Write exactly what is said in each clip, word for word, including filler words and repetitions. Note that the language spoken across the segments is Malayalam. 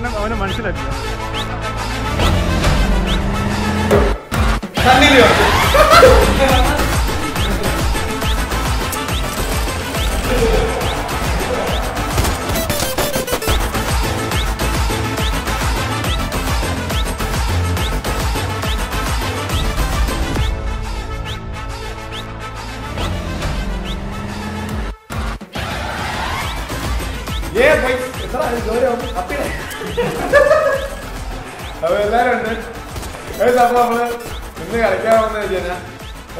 പ്രശ്നം അവന് മനസ്സിലാക്കില്ല. ये भाई इतना जोरे हम अपने अबे लारे अंडे ऐसा अपना अपने इतने कार्य क्या होने लगे ना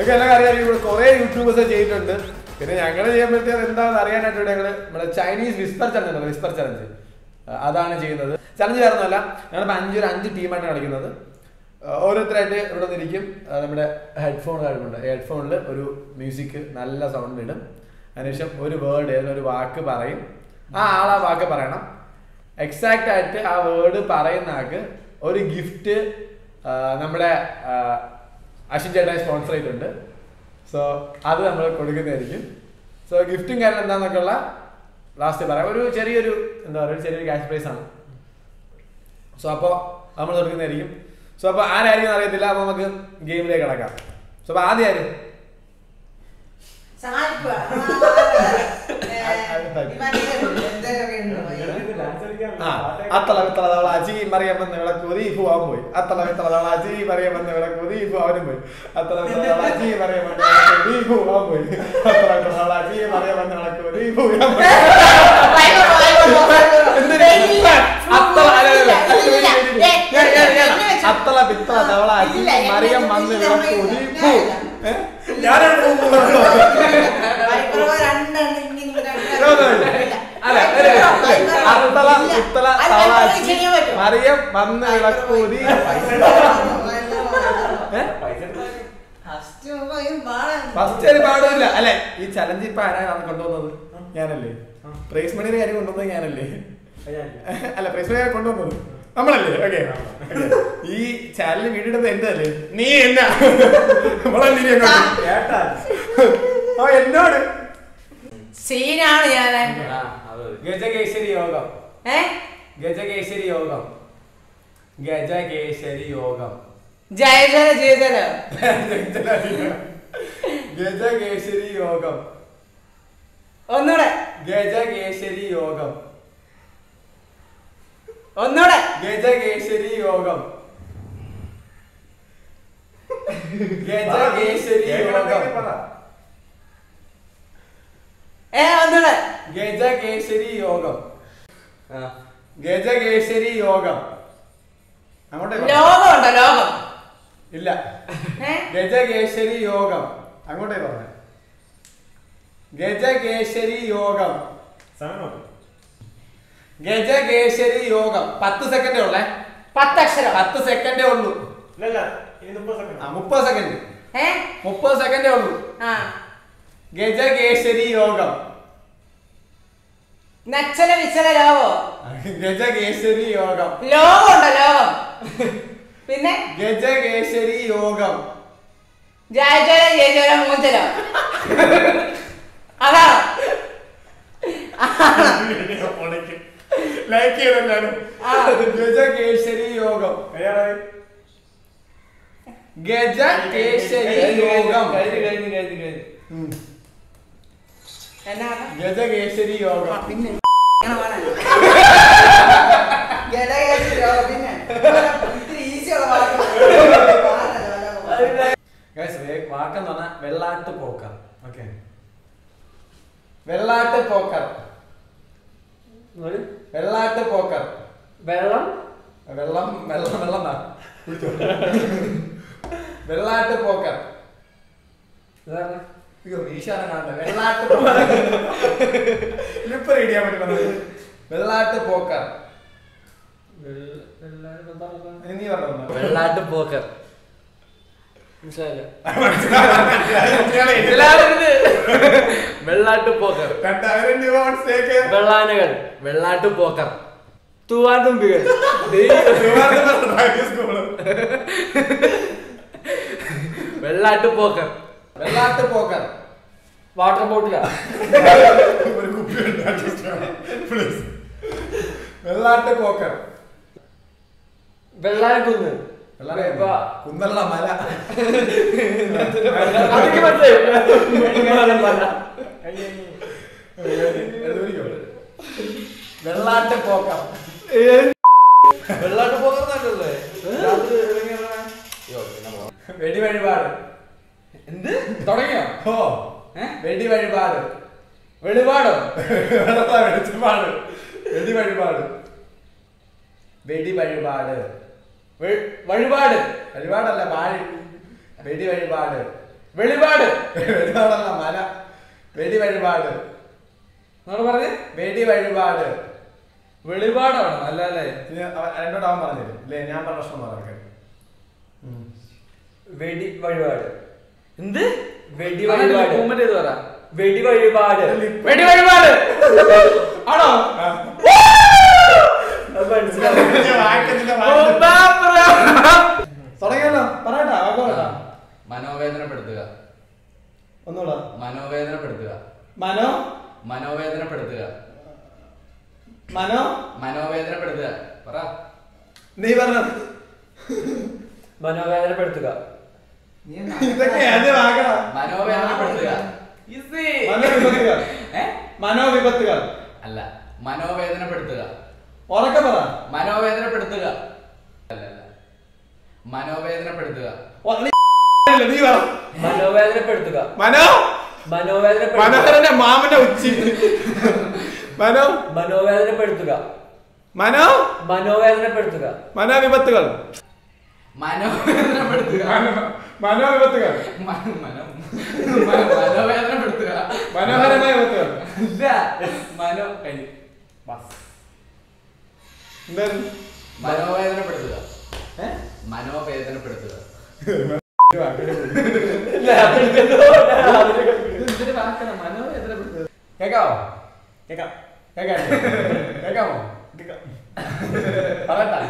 ऐसे अलग कार्य ये बड़े कोरे यूट्यूबर्स हैं जेट अंडे कितने जागरण जेट में तेरे इंदा नारियल नेट वाले अंगले मतलब चाइनीज विस्पर चलने लगे विस्पर चलने से आधा आने जेट अंडे चलने जा रहा ना यार पांच जन आंजी टीम आने लगी ना तो और इतने ऐडे उन्होंने देखी हमारे हेडफोन आए बंदा हेडफोन ले एक म्यूजिक नाला साउंड मिला अनेशम एक वर्ड है एक वाक्य पाराई ആ ആളാ വാക്ക് പറയണം എക്സാക്റ്റ് ആയിട്ട് ആ വേർഡ് പറയുന്ന ആൾക്ക് ഒരു ഗിഫ്റ്റ് നമ്മുടെ അശ്വിൻ ചേട്ടൻ സ്പോൺസർ ചെയ്തിട്ടുണ്ട്. സോ അത് നമ്മൾ കൊടുക്കുന്നതായിരിക്കും. സോ ഗിഫ്റ്റും കാരണം എന്താണെന്നൊക്കെയുള്ള ലാസ്റ്റ് പറയാം. ഒരു ചെറിയൊരു എന്താ പറയുക ചെറിയൊരു ക്യാഷ് പ്രൈസ് ആണ്. സോ അപ്പോൾ നമ്മൾ കൊടുക്കുന്നതായിരിക്കും. സോ അപ്പോൾ ആരായിരിക്കും അറിയത്തില്ല. അപ്പോൾ നമുക്ക് ഗെയിമിലേക്ക് കിടക്കാം. സോ അപ്പോൾ ആദ്യം ആര് അത്തലവിത്തളതാളാച്ചി മറിയമെന്ന് വിളക്കൂതി പോവാൻ പോയി. അത്തലവിത്തളതാളാച്ചി മറിയമെന്ന് വിളക്കൂതി പോവാനും പോയി. അത്തലവിത്തളതാളാച്ചി മറിയമെന്ന് വിളക്കൂതി പോവാൻ പോയി. അത്തലവിത്തളതാളാച്ചി മറിയമെന്ന് വിളക്കൂതി പോവാൻ പോയി. അത്തല പിത്തള തവളാച്ചി മറിയം വന്ന് വിളക്കൂതി പോ. ഞാനാണ് മറിയം വന്ന് വിളക്കൂതി ഫസ്റ്റ് ഒരു പാടില്ല അല്ലെ. ഈ ചലഞ്ച് ഇപ്പൊ ആരാണ് കൊണ്ടുവന്നത്? ഞാനല്ലേ. പ്രൈസ് മണിയുടെ കാര്യം കൊണ്ടുവന്നത് ഞാനല്ലേ. അല്ല, പ്രൈസ് മണി കൊണ്ടുവന്നത് നമ്മളല്ലേ. ഓക്കെ, ഈ ചാനൽ വീടിടുന്നത് എന്റെ അല്ലേ. നീ എന്നാ എന്നോട് സീനാണ് ഞാൻ. ഗജകേശരി യോഗം, ഗജകേശരി യോഗം, ഗജകേശരി യോഗം, ജയ ജല ജയജല, ഗജകേശരി യോഗം, ഒന്നൂടെ ഗജകേശരി യോഗം, ഒന്നൂടെ ഗജകേശരി യോഗം, ഗജകേശരി യോഗം, ഏ ഒന്നൂടെ ഗജകേശരി യോഗം, ഗജകേശരി യോഗം, ഇല്ല ഗജകേശരി യോഗം, അങ്ങോട്ടേ പറഞ്ഞ ഗജകേശരി യോഗം, ഗജകേശരി യോഗം. പത്ത് സെക്കൻഡേ ഉള്ളേ, പത്ത് അക്ഷരം, പത്ത് സെക്കൻഡേ ഉള്ളൂ. മുപ്പത് സെക്കൻഡ്, മുപ്പത് സെക്കൻഡേ ഉള്ളൂ. ഗജകേശരി യോഗം, നച്ചല വിച്ചല ലോകം, ഗജകേശരി യോഗം, ലോകം ഉണ്ടോ ലോകം, പിന്നെ ഗജകേശരി യോഗം, ജയജല ജയജല മൂഞ്ചലോ, അതാ ലൈക്ക് ചെയ്തെല്ലാരും. ഗജകേശരി യോഗം, ഗജകേശരി യോഗം, കഴിഞ്ഞു കഴിഞ്ഞു കഴിഞ്ഞു കഴിഞ്ഞു. ഗജകേശരി യോഗം, പിന്നെ വാക്കെന്ന് പറഞ്ഞാൽ വെള്ളാട്ട് പോക്കർ. ഓക്കെ, വെള്ളാട്ട് പോക്കർ, വെള്ളാട്ട് പോക്കർ, വെള്ളം വെള്ളം വെള്ളം വെള്ളം വെള്ളാട്ട് പോക്കർ. വെള്ളാട്ട് പോക്കർ, വെള്ളാട്ട് പോക്കർ, വെള്ളാട്ട് പോക്കർ, വെള്ളാനകൾ, വെള്ളാട്ട് പോക്കർ, തൂവാൻ തുമ്പികൾ, വെള്ളാട്ട് പോക്കർ, വെള്ളാട്ട് പോക്കർ, വാട്ടർ ബോട്ടിൽ, വെള്ളാട്ട് പോക്കർ, വെള്ളാരകുന്ന് കുന്നല്ല മല അതിക്ക് പറ്റേ മല വെള്ളാട്ട പോക്കാം വെള്ളാട്ട പോകാറുണ്ടല്ലേ രാത്രി എങ്ങനെയാ യോ പിന്നെ പോ വെടി വഴിപാട് എന്ത് തുടങ്ങിയോ ഓ വെടി വഴിപാട് വെളിപാട് വെള്ളത്താ വെളിപാട് വെടി വഴിപാട് വെടി വഴിപാട് വഴിപാട് വഴിപാടല്ല വാഴി വെടി വഴിപാട് വെളിപാട് വെളിപാടല്ല മല വെടി വഴിപാട് എന്നോട് പറഞ്ഞേ വെടി വഴിപാട് വെളിപാടാണ് അല്ല അല്ലേ എന്നോട് അവൻ പറഞ്ഞില്ല അല്ലേ ഞാൻ പറഞ്ഞ പ്രശ്നം പറഞ്ഞു വെടി വഴിപാട് എന്ത് വെടി വഴിപാട് മൂവ്മെന്റ് ചെയ്ത് പറ വെടി വഴിപാട് വെടി വഴിപാട് ആണോ മനോവേദനപ്പെടുത്തുക ഒന്നുകൂടെ മനോവേദനപ്പെടുത്തുക മനോ മനോവേദനപ്പെടുത്തുക മനോ മനോവേദനപ്പെടുത്തുക പറ നീ പറഞ്ഞ മനോവേദനപ്പെടുത്തുക മനോവേദനപ്പെടുത്തുക മനോവിപത്തുക അല്ല മനോവേദനപ്പെടുത്തുക ഉറക്കെ പറ മനോവേദനപ്പെടുത്തുക അല്ല അല്ല മനോവേദനപ്പെടുത്തുക മനോവേദനപ്പെടുത്തുക മനോ മനോവേദന മനോഹരന്റെ മാമന്റെ ഉച്ചി മനോ മനോവേദനപ്പെടുത്തുക മനോ മനോവേദനപ്പെടുത്തുക മനോവിപത്തുകൾ മനോവേദനപ്പെടുത്തുക മനോവിപത്തുകൾ മനോവേദനപ്പെടുത്തുക മനോഹരമായ മനോ കഴിഞ്ഞു മനോവേദനപ്പെടുത്തുക മനോവേദനപ്പെടുത്തുക മനോവേദനപ്പെടുത്തുക കേക്കാവോ കേക്കാം കേക്കാം കേക്കാമോ പറയട്ടാ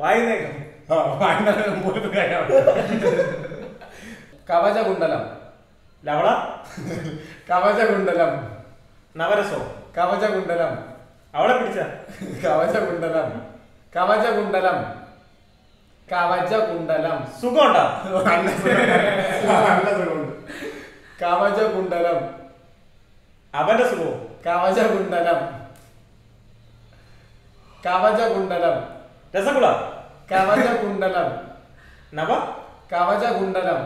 വായിന്നേക്കാം കവചകുണ്ടലം ലവള കവചകുണ്ടലം നവരസോ കവചകുണ്ടലം അവളെ പിടിച്ച കവചകുണ്ടലം കവചകുണ്ടലം കവചകുണ്ടലം സുഖമുണ്ടോ കവചകുണ്ടലം അവന്റെ സുഖവും കവചകുണ്ടലം കവചകുണ്ടലം രസഗുള കവചകുണ്ടലം നവ കവചകുണ്ടലം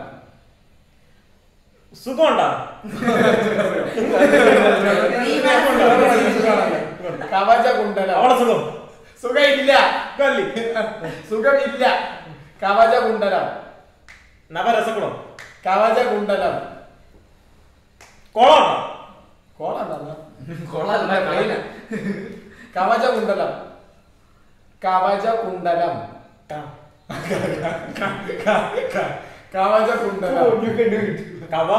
സുഖമുണ്ടോ കവചകുണ്ടലം അവളെ സുഖം സുഖമില്ല സുഖമില്ല കവചകുണ്ടലം നവരസഗുണം കവചകുണ്ടലം കോളാണോ കോളാണോ കോളല്ല കവചകുണ്ടലം കവചകുണ്ടലം കവചകുണ്ടലം കവ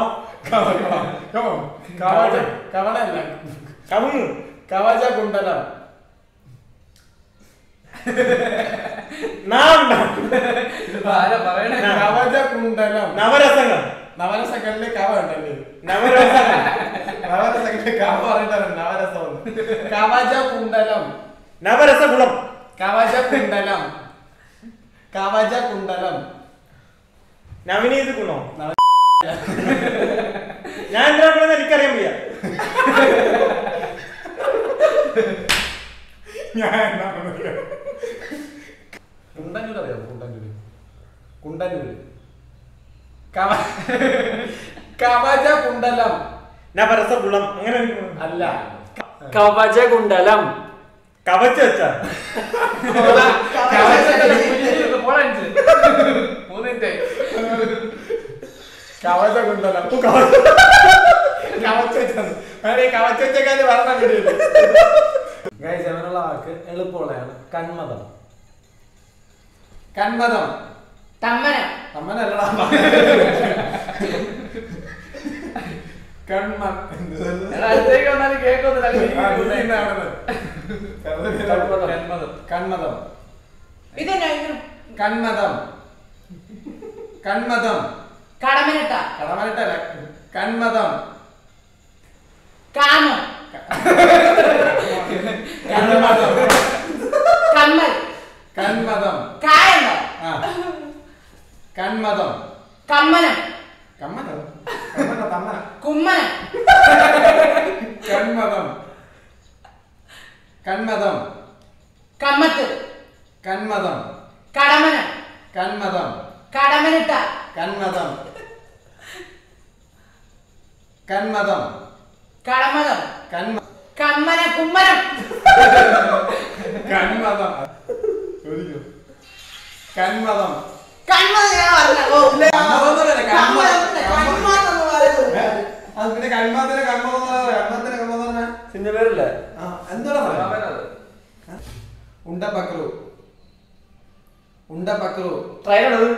കവച കവണല്ല കവുങ്ങ് കവചകുണ്ടലം കവചകുണ്ടലം നവരസങ്ങൾ നവരസങ്ങളിലെ കവ ഉണ്ടല്ലേ നവരസങ്ങൾ നവരസങ്ങളിലെ കവ പറയണ്ടല്ലോ നവരസം കവചകുണ്ടലം നവരസഗുണം കവചകുണ്ടലം കവചകുണ്ടലം നവനീത് ഗുണോ ഞാൻ എന്താ പറഞ്ഞത് എനിക്കറിയാൻ വയ്യ ഞാൻ എന്താ കുണ്ടന്നൂർ അറിയാം കുണ്ടന്നൂര് കുണ്ടന്നൂര് കവചകുണ്ടലം നവരസഗുണം അങ്ങനെ അല്ല കവചകുണ്ടലം കവച കവചകുണ്ടലം കവച്ചക്കാര് പറഞ്ഞാൽ അവനുള്ള വാക്ക് എളുപ്പമുള്ളതാണ് കന്മതം കന്മതം തമ്മന തമ്മനല്ല കന്മതം കന്മതം കന്മതം കടമനിട്ട കടമനിട്ടല്ല കന്മതം കാമം കന്മതം കന്മതം കായം கண்மதம் கம்மத்து கண்மதம் கடமன கண்மதம் கடமனிட்ட கண்மதம் கண்மதம் கடமதம் கண்ம கம்மன கும்மரம் கண்மதம் ചോദിക്കൂ കന്മതം കന്മതയാ പറഞ്ഞോ ഇല്ല കന്മതല്ല കന്മതം കന്മതന്ന് പറയുന്നത് അത് പിന്നെ കന്മതനെ കന്മതന്ന് പറയുന്നത് കന്മതനെ കന്മതന്ന സിനിമയിലല്ലേ ആ എന്താടാ പറയുന്നത് ഉണ്ടപക്രു ഉണ്ടപക്രു ട്രയലടു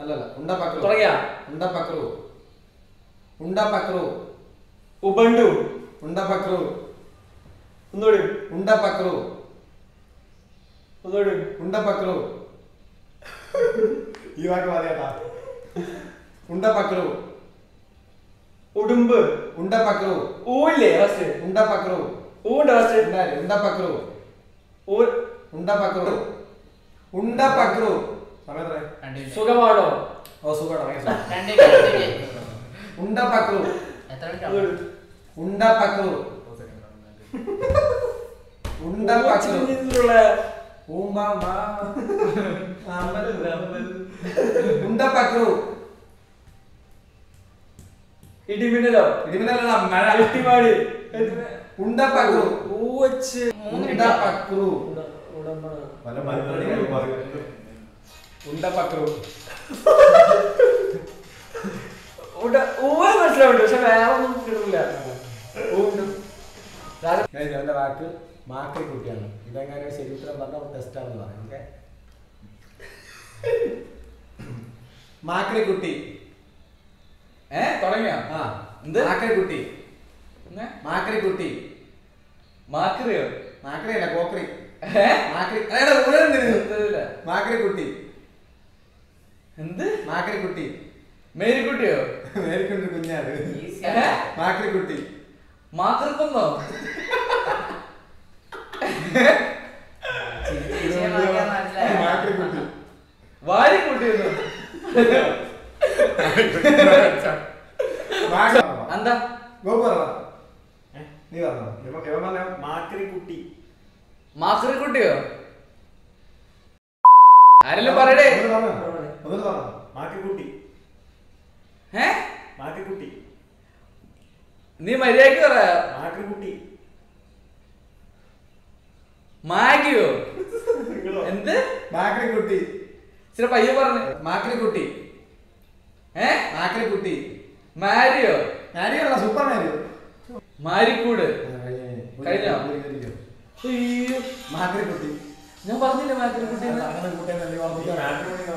അല്ലല്ല ഉണ്ടപക്രു തുടങ്ങിയ ഉണ്ടപക്രു ഉണ്ടപക്രു ഉബണ്ടു ഉണ്ടപക്രു ഒന്നുകൂടി ഉണ്ടപക്രു उधर उंडा पकड़ो ये बात वाली आता उंडा पकड़ो उड़म्ब उंडा पकड़ो ओले रस्ते उंडा पकड़ो उंडा रस्ते नहीं उंडा पकड़ो और उंडा पकड़ो उंडा पकड़ो समझ रहे सुगा मारो ओ सुगा डालेंगे ठंडे ठंडे उंडा पकड़ो उंडा पकड़ो उंडा पकड़ो ओम मामा आमल रमल उंडा पकड़ो इडी मिनलो इडी मिनलो ना इडी मारी उंडा पकड़ो ओच उंडा पकड़ो उडम्मा वाला मरने का उंडा पकड़ो उडा ओए मतलब उंडा सब यार मुझे किरुला ओम राजा गाइस अंदर वाक्य മാർക്ക് കൂടിയാണ് ഇതെങ്ങനെ ശരി ഉത്തരം പറഞ്ഞാൽ ടെസ്റ്റ് ആണെന്ന് പറയും ഓക്കേ മാർക്ക് കൂടി എ തുടങ്ങിയോ ആ എന്ത് മാർക്ക് കൂടി എന്നെ മാർക്ക് കൂടി മാക്രിയോ മാക്രിയല്ല കോക്രി എ മാക്രി എടാ ഓരോ നിന്നില്ല മാർക്ക് കൂടി എന്ത് മാർക്ക് കൂടി മേരി കൂടിയോ മേരി കൂടി കുഞ്ഞാണ് ഈസിയാ മാർക്ക് കൂടി മാക്രിക്കുന്നോ वारी कुटी अंदा गोबर नी वाला माकरी कुटी माकरी कुटियो आरेले പറയടേ ഒന്ന് പറ മാക്കരി കുട്ടി ഹേ മാക്കരി കുട്ടി നീ മര്യാദയ്ക്ക് പറ മാക്കരി കുട്ടി മാഗിയോ എന്ത് മാക്കരി കുട്ടി सिर्फ ये പറഞ്ഞേ മാക്കരി കുട്ടി ഹേ മാക്കരി കുട്ടി മാരിയോ മാരിയോല്ല സൂപ്പർ മാരിയോ മാരിക്കൂട് കഴിഞ്ഞോ അയ്യോ മാക്കരി കുട്ടി ഞാൻ പറഞ്ഞില്ല മാക്കരി കുട്ടി അങ്ങനെ കൂട്ടേനല്ലേ പറഞ്ഞില്ല മാട്രിമോണിയാ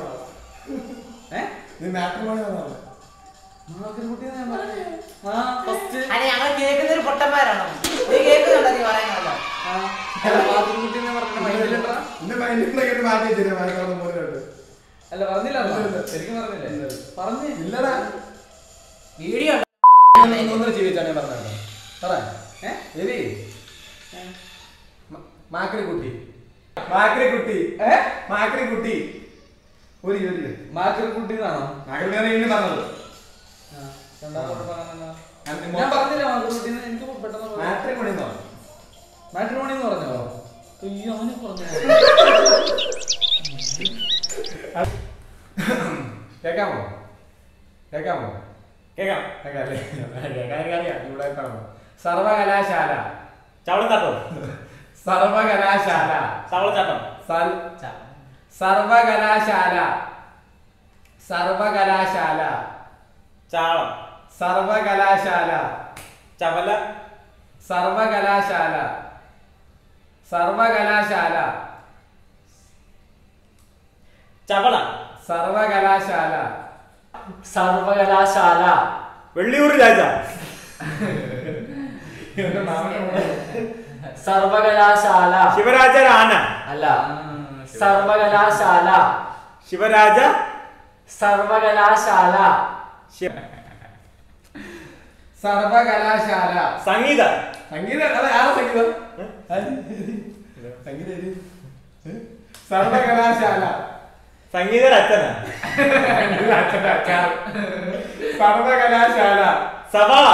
ഹേ നീ മാട്രിമോണിയാ പറഞ്ഞേ മാക്കരി കുട്ടി ഞാൻ പറഞ്ഞേ ആ ഫസ്റ്റ് അരെ ഞങ്ങൾ കേക്കുന്ന ഒരു പൊട്ടന്മാരാണോ നീ കേക്കുന്നുണ്ടോ നീ പറയുന്നോ ആ മാക്കരി കുട്ടി ഞാൻ പറഞ്ഞേ മൈൻഡിലെടാ നിന്റെ മൈൻഡിലേക്ക് മാറ്റി വെച്ചില്ലേ മാക്കരി മോനെ അല്ല പറഞ്ഞില്ല ശരിക്കും പറഞ്ഞില്ല പറഞ്ഞു ഇല്ലടാ വീഡിയോ ഒന്നര ജീവിച്ചാണ് ഞാൻ പറഞ്ഞത് പറ എ എവി മാക്കരി കുട്ടി മാക്കരി കുട്ടി എ മാക്കരി കുട്ടി ഒരു ഒരു മാക്കരി കുട്ടി എന്നാണോ മാക്കരി നേരെ ഇന്നെ പറഞ്ഞത് രണ്ടാമത്തെ പറഞ്ഞാ ഞാൻ പറഞ്ഞില്ല മാക്കരി കുട്ടി എന്ന് എനിക്ക് പെട്ടെന്ന് പറഞ്ഞു മാട്രിമോണി എന്ന് പറഞ്ഞു മാട്രിമോണി എന്ന് പറഞ്ഞോ അയ്യോ അവനെ പറഞ്ഞു കേക്കാമോ കേക്കാമോ കേക്കാം കേക്കാല്ലേ കേക്കാറിയാ ഇവിടെ കാണോ സർവകലാശാല ചവളചാട്ടം സർവകലാശാല ചവളചാട്ടം സൽ സർവകലാശാല സർവകലാശാല ചാളം സർവകലാശാല ചവല സർവകലാശാല സർവകലാശാല ചവള സർവകലാശാല സർവകലാശാല വെള്ളിയൂർ രാജ സർവകലാശാല ശിവരാജ ആന അല്ല സർവകലാശാല ശിവരാജ സർവകലാശാല സർവകലാശാല സംഗീത സംഗീത സംഗീതം സംഗീത സർവകലാശാല സംഗീത രചന സർവകലാശാല സവാള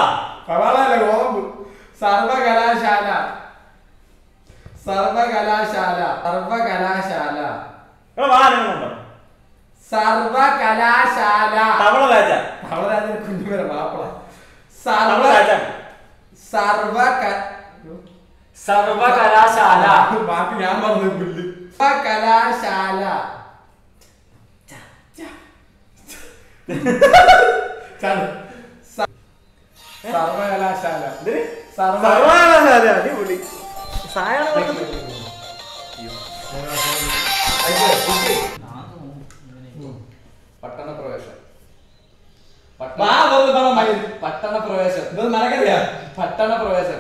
സവാള അല്ല ഗോതമ്പ് സർവകലാശാല സർവകലാശാല സർവകലാശാല സർവകലാശാല തവളരാജ തവളരാജ കുഞ്ഞുവരെ മാപ്പള സർവകലാശാല സർവകലാശാല ബാക്കി ഞാൻ പറഞ്ഞു പുല്ല് സർവകലാശാല സർവകലാശാല സർവകലാശാല അടിപൊളി സായണ പറഞ്ഞു പട്ടണ പ്രവേശം പട്ടണ പ്രവേശം ഇത് മനക്കറിയാ പട്ടണ പ്രവേശം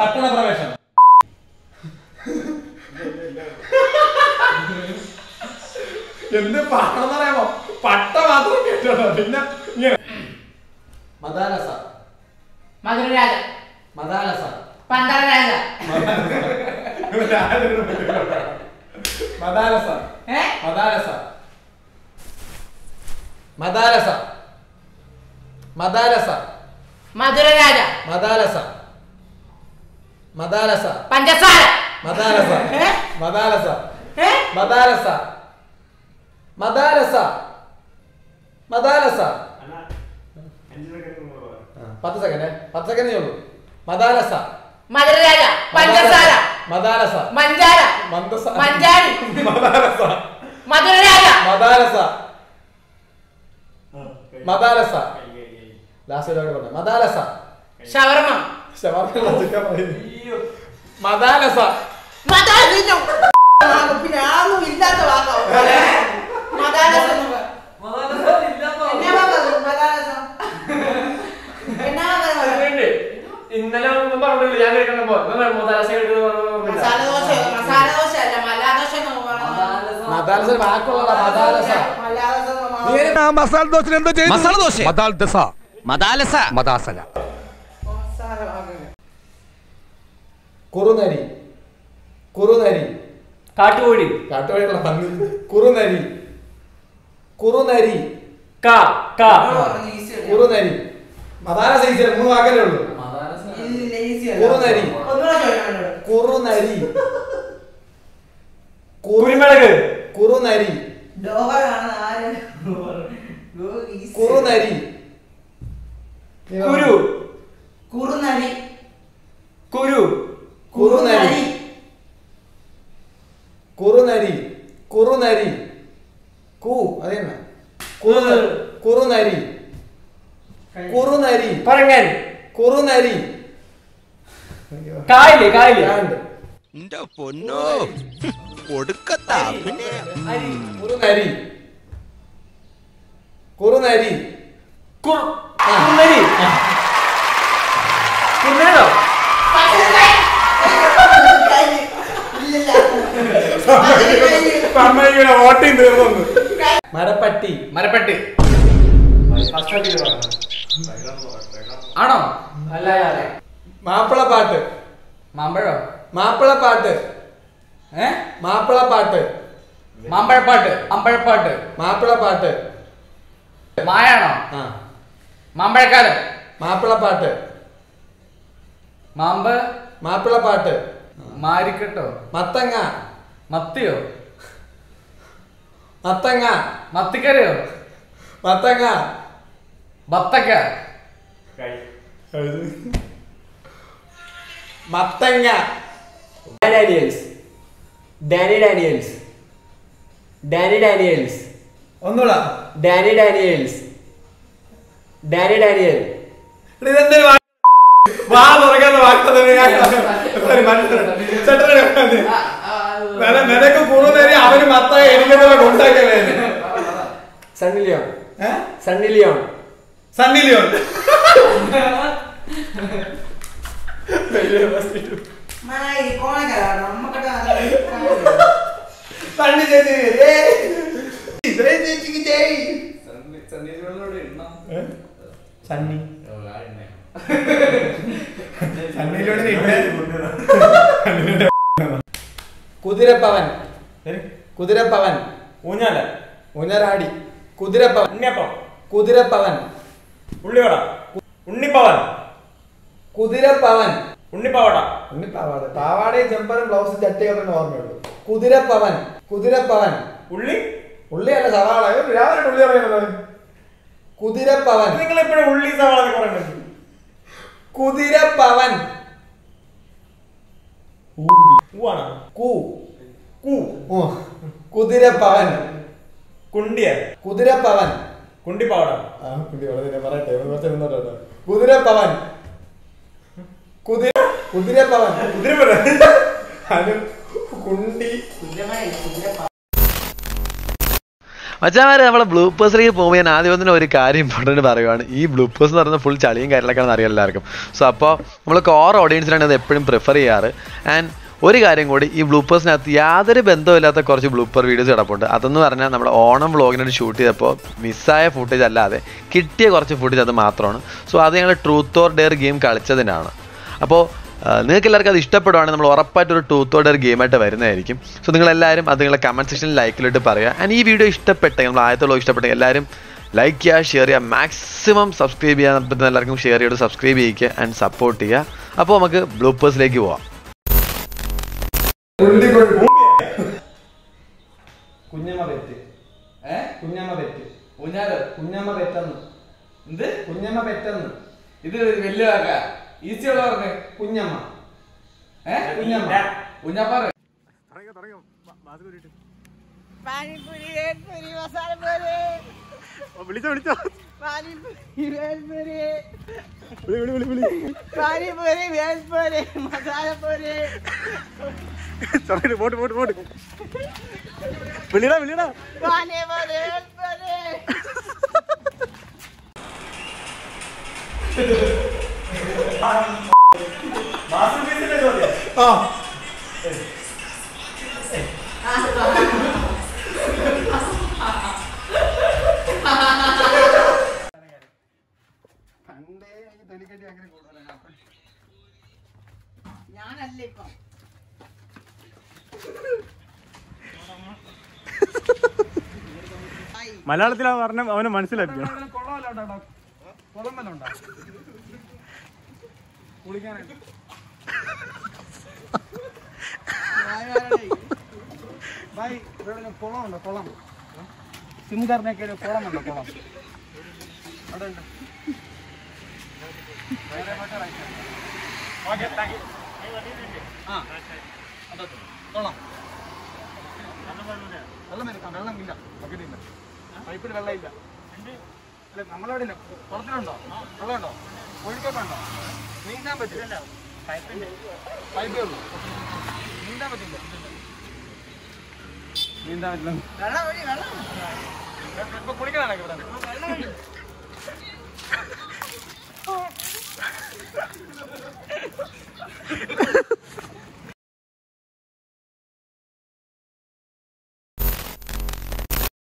പട്ടണ പ്രവേശം എന്ത് പട്ടണം അറിയാമോ പട്ട മാത്രം കേട്ടോ പിന്നെ മദാലസ മധുരരാജ മദാലസ പന്തരാജ മദാലസ മദാലസ മദാലസ മദാലസ മധുരരാജ മദാലസ മദാലസ പഞ്ചസാര മദാലസ മദാലസ മദാലസ മദാലസ മദാലസ പത്ത് സെക്കൻഡ് പത്ത് സെക്കൻഡേ ഉള്ളൂ മദാലസ മധുരരാജ പഞ്ചസാര മദാലസ മഞ്ചാര മഞ്ചാരി മദാലസ മധുരരാജ മദാലസ മദാലസ ലാസ്റ്റ് ഓർഡർ മദാലസ ഷവർമ്മ ഷവർമ്മ ചിക്കൻ അയ്യോ മദാലസ മദാലസ പിന്നെ ആരും ഇല്ലാത്ത വാക്കാണ് മദാലസ മദാലസ ഇല്ലാത്ത എന്നെ വാക്കാണ് മദാലസ എന്നാ പറയുന്നേ ഇന്നലെ ഒന്നും പറഞ്ഞില്ല ഞാൻ കേൾക്കുന്നപ്പോൾ നിങ്ങൾ മദാലസ കേൾക്കുന്നു മസാല ദോശ മസാല ദോശ അല്ല മസാല ദോശ എന്ന് പറയുന്നത് മദാലസ വാക്കുള്ള മദാലസ മദാലസ മസാല ദോശ എന്തോ ചെയ്യുന്നു മസാല ദോശ മദാലസ മദാലസ മദാസല മസാല വാങ്ങുക കുറുനരി കുറുനരി കാട്ടുകോഴി കാട്ടുകോഴികളെ പന്നി കുറുനരി കുറുനരി ക ക കുറുനരി മദാലസ ഈസിയല്ല മൂന്ന് വാക്കല്ലേ ഉള്ളൂ മദാലസ ഇല്ല ഈസിയല്ല കുറുനരി കുറുനരി കുരുമുളക് കുറുനരി ഡോഗാണ് ആരെ കുറുനരി കുരു കുറുനരി കുരു കുറുനരി കുറുനരി കുറുനരി കൂ അതെന്നാ കുറുനരി കുറുനരി പറങ്ങൻ കുറുനരി കായിലേ കായിലേ എന്റെ പൊന്നോ കൊടുക്കത്താ പിന്നെ കുറുനരി കുറുനരി കുർ കുറുനരി കുറുനരോ അമ്മയുടെ ഓട്ടയും തീർന്നു മരപ്പട്ടി മരപ്പട്ടി ആണോ അല്ല മാപ്പിളപ്പാട്ട് മാമ്പഴോ മാപ്പിളപ്പാട്ട് ഏ മാപ്പിളപ്പാട്ട് മാമ്പഴപ്പാട്ട് അമ്പഴപ്പാട്ട് മാപ്പിളപ്പാട്ട് മായാണോ ആ മാമ്പഴക്കാലം മാപ്പിളപ്പാട്ട് മാമ്പ മാപ്പിളപ്പാട്ട് മാരിക്കട്ടോ മത്തങ്ങ മത്തിയോ മത്തങ്ങ മത്തിക്കരയോ മത്തങ്ങ മത്തക്ക മത്തങ്ങ Daniels Dani Daniels Dani Daniels ഒന്നുകൂടാ ഡാനി ഡാനിയൽസ് ഡാനി ഡാനിയൽ വാ തുറക്കാത്ത വാക്തന്നെ നിനക്ക് കൂടുതൽ അവര് മത്തായ എനിക്കുന്നതൊക്കെ ഉണ്ടാക്കലേ Sunny Leone Sunny Leone Sunny Leone Sunny ചേച്ചി ഇത്രയും ചേച്ചിക്ക് ചേച്ചി സണ്ണി കുതിരപ്പവൻ കുതിരപ്പവൻ ഊഞ്ഞാല ഊഞ്ഞാലാടി കുതിരപ്പവൻ ഉണ്ണിയപ്പം കുതിരപ്പവൻ ഉള്ളിവട ഉണ്ണിപ്പവൻ കുതിരപ്പവൻ ഉണ്ണിപ്പാവാട ഉണ്ണിപ്പാവാട പാവാടയും ജമ്പറും ബ്ലൗസും ചട്ടയൊക്കെ ഓർമ്മയുള്ളൂ. കുതിരപ്പവൻ കുതിരപ്പവൻ ഉള്ളി ഉള്ളിയല്ല സവാള രാവിലെ ഉള്ളി പറയുന്നത് കുതിരപ്പവൻ. നിങ്ങൾ എപ്പോഴും ഉള്ളി സവാള പറയുന്നത് കുതിരപ്പവൻ. കുതിരപ്പവൻ കുണ്ടിയ കുതിരപ്പവൻ കുണ്ടിപ്പാവാട പറയട്ടെ കുതിരപ്പവൻ കുതിര കുതിരപ്പവൻ കുതിര കുണ്ടി മച്ചാമാരെ. നമ്മളെ ബ്ലൂപ്പേഴ്സിലേക്ക് പോകുമ്പോൾ ഞാൻ ആദ്യം തന്നെ ഒരു കാര്യം ഇമ്പോർട്ടൻറ്റ് പറയുവാണ്. ഈ ബ്ലൂപ്പേഴ്സ് എന്ന് പറഞ്ഞാൽ ഫുൾ ചളിയും കാര്യങ്ങളൊക്കെയാണ് അറിയാം എല്ലാവർക്കും. സോ അപ്പോൾ നമ്മൾ കോർ ഓഡിയൻസിനാണ് അത് എപ്പോഴും പ്രിഫർ ചെയ്യാറ്. ആൻഡ് ഒരു കാര്യം കൂടി, ഈ ബ്ലൂപ്പേഴ്സിനകത്ത് യാതൊരു ബന്ധമില്ലാത്ത കുറച്ച് ബ്ലൂപ്പർ വീഡിയോസ് കിടപ്പുണ്ട്. അതെന്ന് പറഞ്ഞാൽ നമ്മുടെ ഓണം വ്ളോഗിനായിട്ട് ഷൂട്ട് ചെയ്തപ്പോൾ മിസ്സായ ഫുട്ടേജ് അല്ലാതെ കിട്ടിയ കുറച്ച് ഫുട്ടേജ് അത് മാത്രമാണ്. സോ അത് ഞങ്ങൾ ട്രൂത്ത് ഓർ ഡെയർ ഗെയിം കളിച്ചതിനാണ്. അപ്പോൾ നിങ്ങൾക്ക് എല്ലാവർക്കും അത് ഇഷ്ടപ്പെടുവാണെങ്കിൽ നമ്മൾ ഉറപ്പായിട്ടൊരു ട്രൂത്ത് ഓർ ഡെയർ ഗെയിമായിട്ട് വരുന്നതായിരിക്കും. സോ നിങ്ങളെല്ലാവരും അത് നിങ്ങളുടെ കമൻറ്റ് സെക്ഷനിൽ ലൈക്കിലോട്ട് പറയുക. ആൻഡ് ഈ വീഡിയോ ഇഷ്ടപ്പെട്ടെങ്കിൽ നമ്മൾ ആദ്യത്തെ വ്ളോഗ് ഇഷ്ടപ്പെട്ടെങ്കിൽ എല്ലാവരും ലൈക്ക് ചെയ്യുക, ഷെയർ ചെയ്യുക, മാക്സിമം സബ്സ്ക്രൈബ് ചെയ്യാൻ പറ്റുന്ന എല്ലാവർക്കും ഷെയർ ചെയ്ത് സബ്സ്ക്രൈബ് ചെയ്യുക ആൻഡ് സപ്പോർട്ട് ചെയ്യുക. അപ്പോൾ നമുക്ക് ബ്ലൂപ്പേഴ്സിലേക്ക് പോവാം. മസാലപ്പൊരി ചൊറേ വോട്ട് വോട്ട് വോട്ട് വിളിടാ വിളിടാ വാനേ വാനേ വാനേ മാസം വീസിനെ ചോദി ആ പണ്ടേ ഈ തടിക്കടി അങ്ങനെ കൂടുതലാണ്. അപ്പോൾ ഞാനല്ല ഇപ്പോ മലയാളത്തിലാ പറഞ്ഞ അവന് മനസ്സിലാക്കിയോ? കുളമുണ്ടോ? കുളം സിംഗറിനൊക്കെ ഒരു കുളമുണ്ടോ? കുളം അവിടെ ഉണ്ട്. കൊള്ളാം. വെള്ളം എടുക്കാം. വെള്ളമില്ല, പകുതിയില്ല, പൈപ്പിൽ വെള്ളമില്ല. അല്ല നമ്മളവിടെ ഇല്ല. കുളത്തിലുണ്ടോ? വെള്ളമുണ്ടോ? കോഴിക്കോട്ടുണ്ടോ? നീന്താൻ പറ്റില്ല. പൈപ്പേ ഉള്ളൂ. നീന്താൻ പറ്റില്ല. നീന്താൻ പറ്റില്ല. കുളിക്കണ